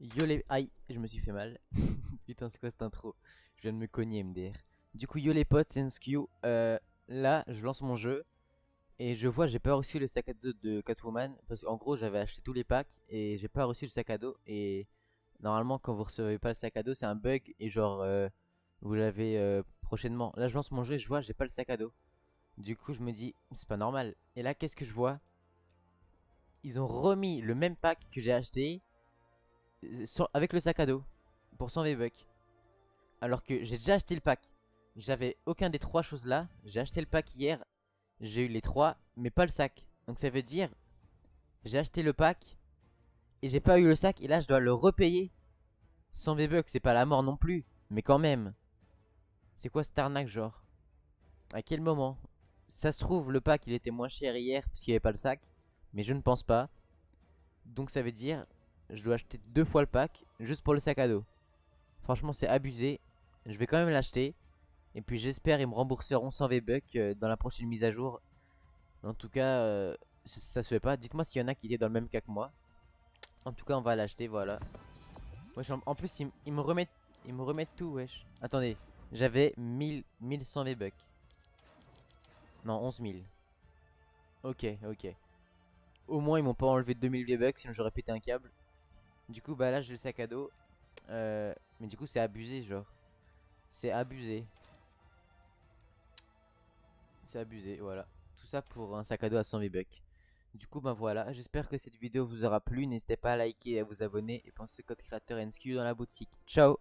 Yo les... Aïe, je me suis fait mal. Putain, c'est quoi cette intro? Je viens de me cogner, MDR. Du coup, yo les potes, c'est Nskew. Là, je lance mon jeu. Et je vois, j'ai pas reçu le sac à dos de Catwoman. Parce qu'en gros, j'avais acheté tous les packs. Et j'ai pas reçu le sac à dos. Et normalement, quand vous recevez pas le sac à dos, c'est un bug. Et genre, vous l'avez prochainement. Là, je lance mon jeu et je vois, j'ai pas le sac à dos. Du coup, je me dis, c'est pas normal. Et là, qu'est-ce que je vois? Ils ont remis le même pack que j'ai acheté. Avec le sac à dos pour 100 V-Bucks, alors que j'ai déjà acheté le pack. J'avais aucun des trois choses là. J'ai acheté le pack hier, j'ai eu les trois, mais pas le sac. Donc ça veut dire j'ai acheté le pack et j'ai pas eu le sac. Et là je dois le repayer 100 V-Bucks. C'est pas la mort non plus, mais quand même. C'est quoi cette arnaque, genre? À quel moment? Ça se trouve le pack il était moins cher hier parce qu'il n'y avait pas le sac, mais je ne pense pas. Donc ça veut dire je dois acheter 2 fois le pack juste pour le sac à dos. Franchement, c'est abusé. Je vais quand même l'acheter. Et puis j'espère ils me rembourseront 100 V-Bucks dans la prochaine mise à jour. En tout cas, ça se fait pas. Dites-moi s'il y en a qui étaient dans le même cas que moi. En tout cas, on va l'acheter, voilà. Wesh, en plus, ils me remettent tout, wesh. Attendez, j'avais 1100 V-Bucks. Non, 11 000. Ok, ok. Au moins, ils m'ont pas enlevé 2000 V-Bucks, sinon j'aurais pété un câble. Du coup bah là j'ai le sac à dos, mais du coup c'est abusé, genre. C'est abusé. C'est abusé, voilà. Tout ça pour un sac à dos à 100 V-Bucks. Du coup bah voilà, j'espère que cette vidéo vous aura plu. N'hésitez pas à liker et à vous abonner. Et pensez code créateur Nskew dans la boutique. Ciao.